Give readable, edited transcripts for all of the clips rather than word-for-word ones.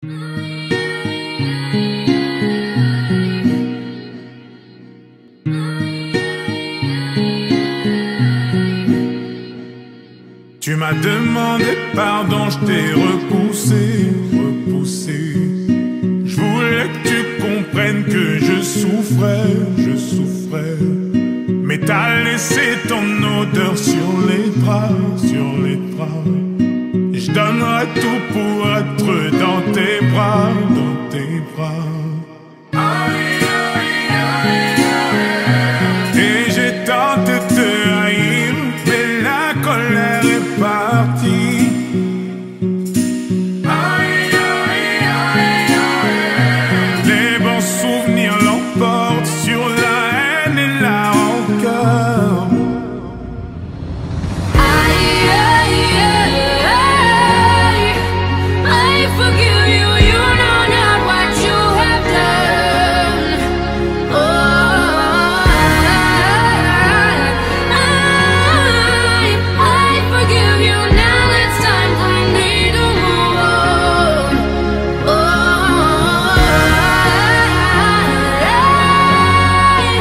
Tu m'as demandé pardon, je t'ai repoussé. Je voulais que tu comprennes que je souffrais. Mais t'as laissé ton odeur sur les draps. Je donnerais tout pour être dans tes bras. Et j'ai tant de te haïr, mais la colère est partie. Les bons souvenirs l'emportent sur la haine et la rancœur. I forgive you. You know not what you have done. Oh, I forgive you. Now it's time for me to move on. Oh,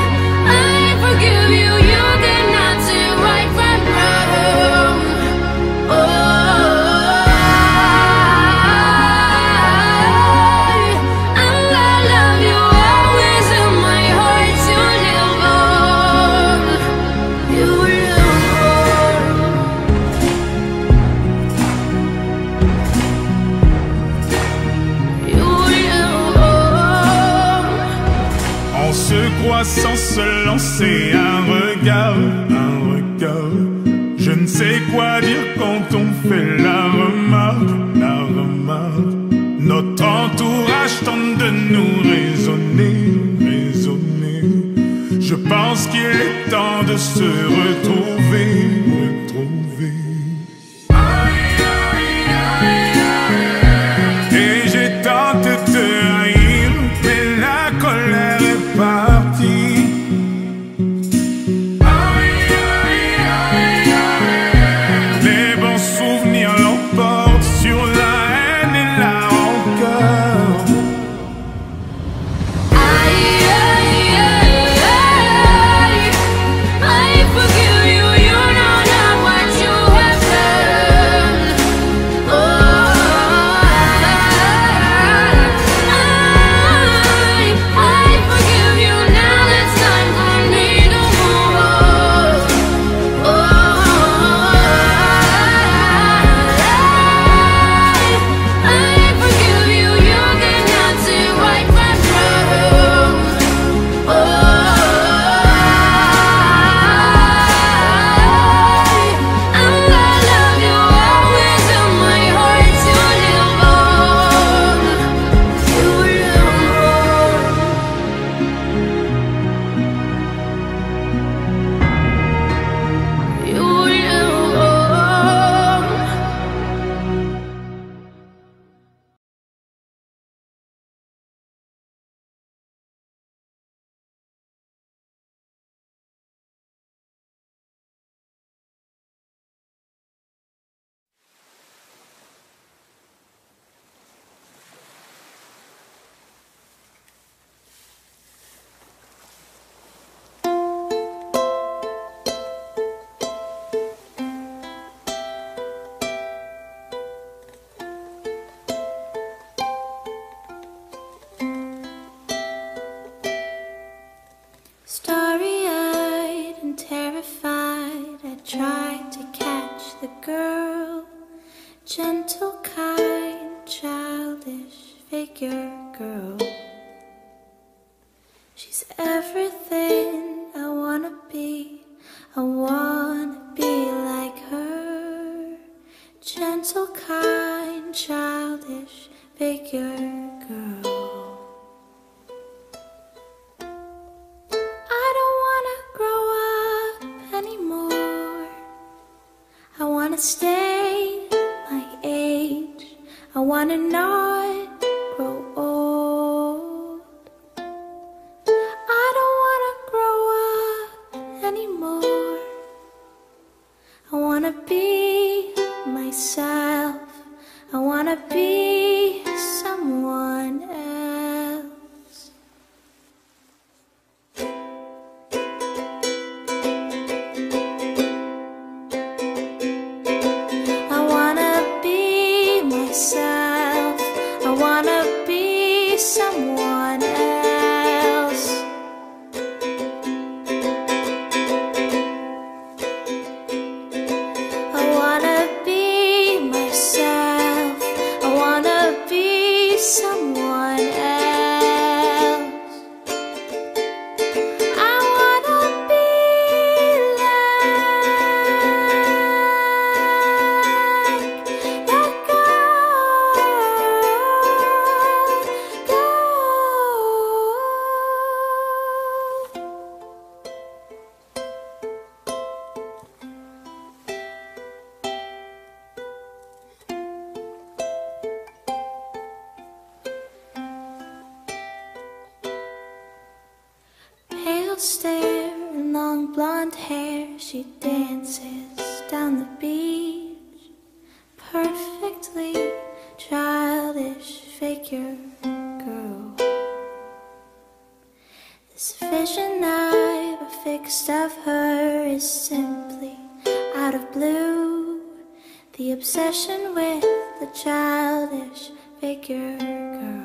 I forgive you. You cannot see right from wrong. En se croissant, se lancer un regard. Je ne sais quoi dire quand on fait la remarque. Notre entourage tente de nous raisonner. Je pense qu'il est temps de se retrouver. Starry-eyed and terrified, I tried to catch the girl. Gentle, kind, childish figure girl. She's everything I wanna be. I wanna be like her. Gentle, kind, childish figure girl. Stay my age. I wanna not grow old. I don't wanna grow up anymore. I wanna be myself. I wanna be someone. cold stare and long blonde hair. She dances down the beach, perfectly childish figure girl. This vision I've affixed of her is simply out of blue, the obsession with the childish figure girl.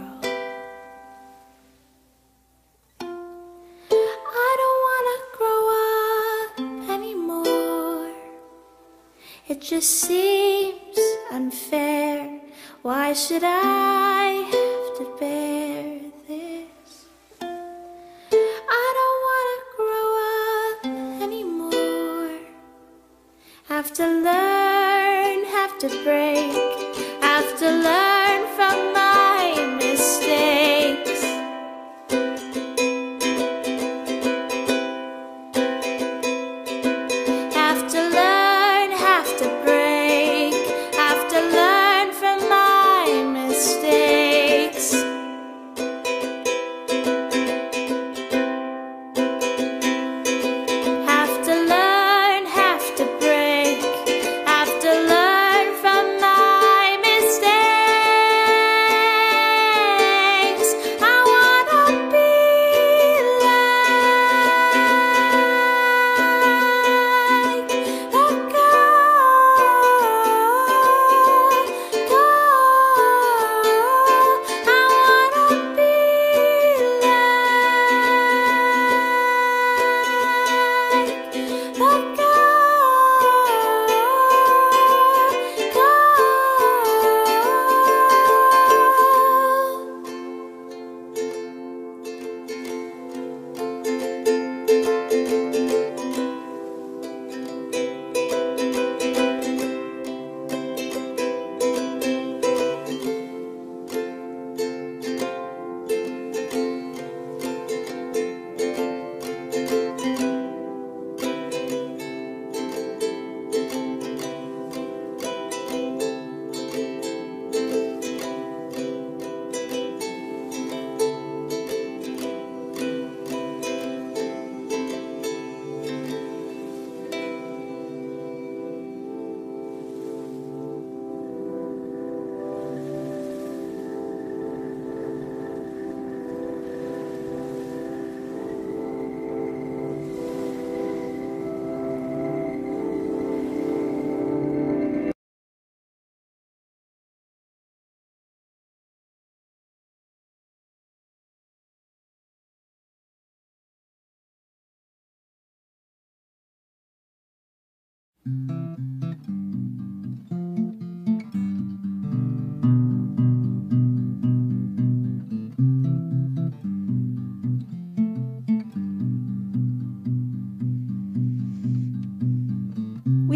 It just seems unfair. Why should I have to bear this? I don't want to grow up anymore. Have to learn, have to break, have to learn from my mistakes. Have to learn.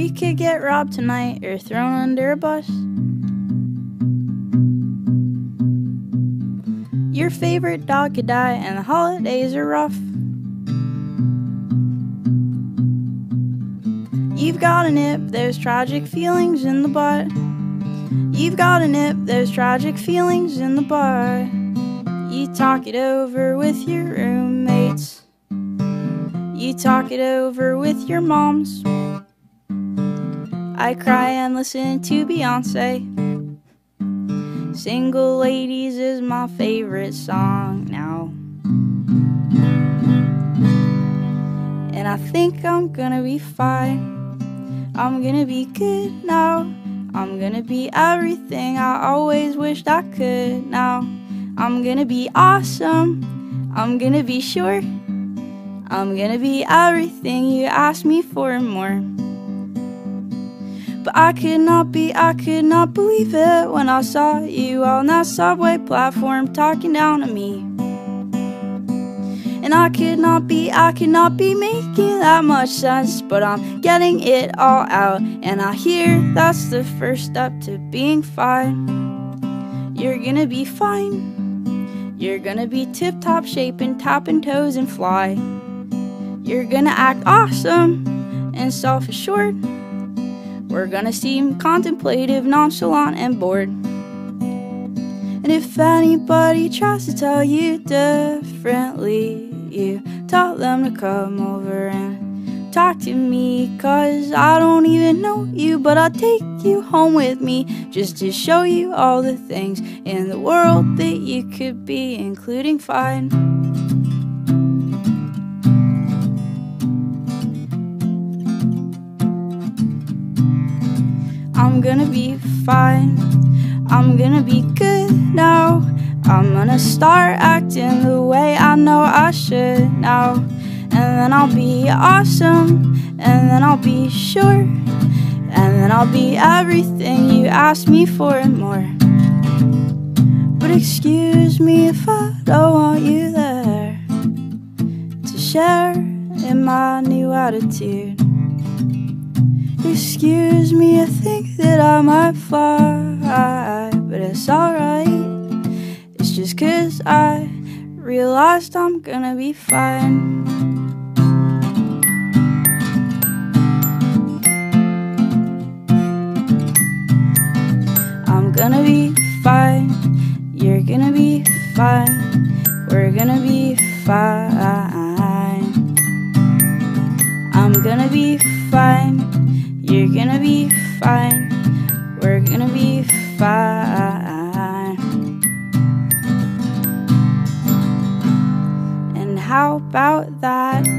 We could get robbed tonight or thrown under a bus. Your favorite dog could die and the holidays are rough. You've got an ip, there's tragic feelings in the butt. You've got an ip, there's tragic feelings in the bar. You talk it over with your roommates. You talk it over with your moms. I cry and listen to Beyonce. Single Ladies is my favorite song now. And I think I'm gonna be fine. I'm gonna be good now. I'm gonna be everything I always wished I could now. I'm gonna be awesome. I'm gonna be sure. I'm gonna be everything you asked me for and more. But I could not believe it when I saw you on that subway platform talking down to me. And I could not be making that much sense, but I'm getting it all out. And I hear that's the first step to being fine. You're gonna be fine. You're gonna be tip-top shape and tapping toes and fly. You're gonna act awesome and self-assured. We're gonna seem contemplative, nonchalant, and bored. And if anybody tries to tell you differently, you tell them to come over and talk to me, 'cause I don't even know you, but I'll take you home with me just to show you all the things in the world that you could be, including fine. I'm gonna be fine, I'm gonna be good now, I'm gonna start acting the way I know I should now. And then I'll be awesome, and then I'll be sure, and then I'll be everything you asked me for and more. But excuse me if I don't want you there to share in my new attitude. Excuse me, I think that I might fly, but it's alright. It's just 'cause I realized I'm gonna be fine. I'm gonna be fine, you're gonna be fine, we're gonna be fine. I'm gonna be fine, you're gonna be fine, we're gonna be fine. And how about that?